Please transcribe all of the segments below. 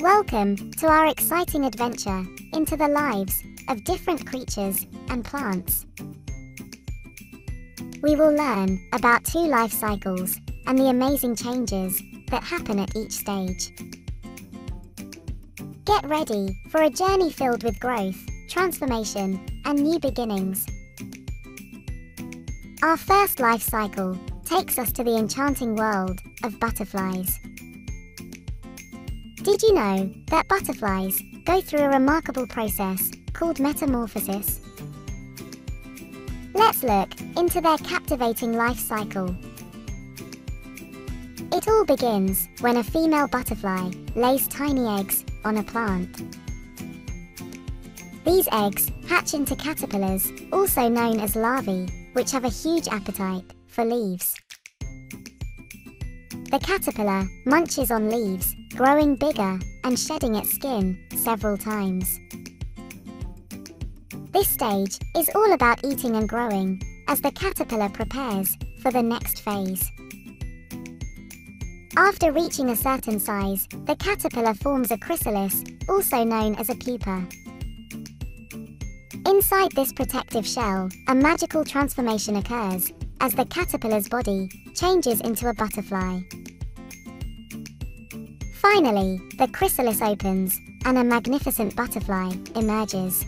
Welcome to our exciting adventure into the lives of different creatures and plants. We will learn about two life cycles and the amazing changes that happen at each stage. Get ready for a journey filled with growth, transformation, and new beginnings. Our first life cycle takes us to the enchanting world of butterflies. Did you know that butterflies go through a remarkable process called metamorphosis? Let's look into their captivating life cycle. It all begins when a female butterfly lays tiny eggs on a plant. These eggs hatch into caterpillars, also known as larvae, which have a huge appetite for leaves. The caterpillar munches on leaves, growing bigger and shedding its skin several times. This stage is all about eating and growing as the caterpillar prepares for the next phase. After reaching a certain size, the caterpillar forms a chrysalis, also known as a pupa. Inside this protective shell, a magical transformation occurs as the caterpillar's body changes into a butterfly. Finally, the chrysalis opens, and a magnificent butterfly emerges.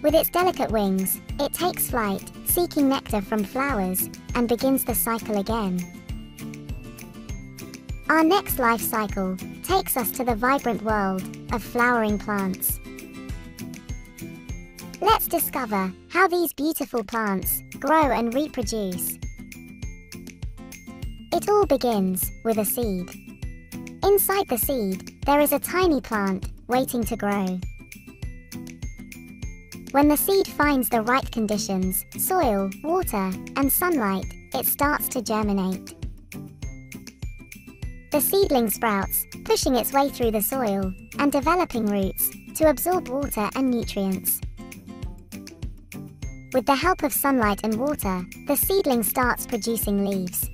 With its delicate wings, it takes flight, seeking nectar from flowers, and begins the cycle again. Our next life cycle takes us to the vibrant world of flowering plants. Let's discover how these beautiful plants grow and reproduce. It all begins with a seed. Inside the seed, there is a tiny plant waiting to grow. When the seed finds the right conditions, soil, water, and sunlight, it starts to germinate. The seedling sprouts, pushing its way through the soil and developing roots to absorb water and nutrients. With the help of sunlight and water, the seedling starts producing leaves.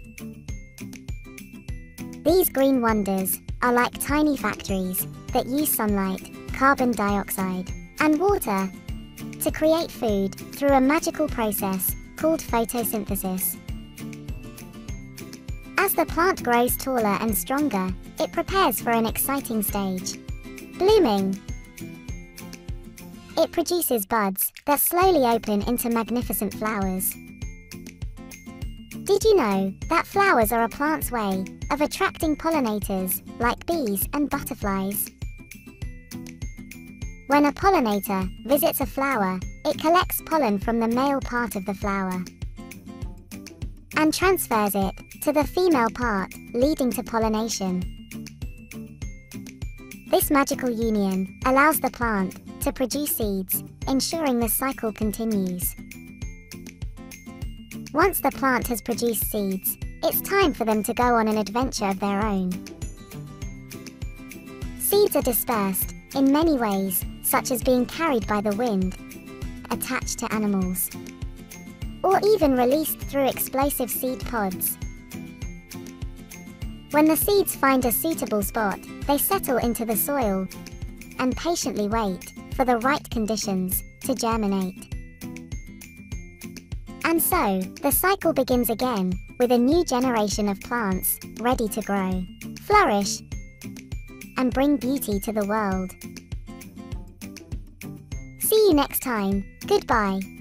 These green wonders are like tiny factories that use sunlight, carbon dioxide, and water to create food through a magical process called photosynthesis. As the plant grows taller and stronger, it prepares for an exciting stage: blooming. It produces buds that slowly open into magnificent flowers. Did you know that flowers are a plant's way of attracting pollinators like bees and butterflies? When a pollinator visits a flower, it collects pollen from the male part of the flower and transfers it to the female part, leading to pollination. This magical union allows the plant to produce seeds, ensuring the cycle continues. Once the plant has produced seeds, it's time for them to go on an adventure of their own. Seeds are dispersed in many ways, such as being carried by the wind, attached to animals, or even released through explosive seed pods. When the seeds find a suitable spot, they settle into the soil and patiently wait for the right conditions to germinate. And so, the cycle begins again with a new generation of plants ready to grow, flourish, and bring beauty to the world. See you next time. Goodbye.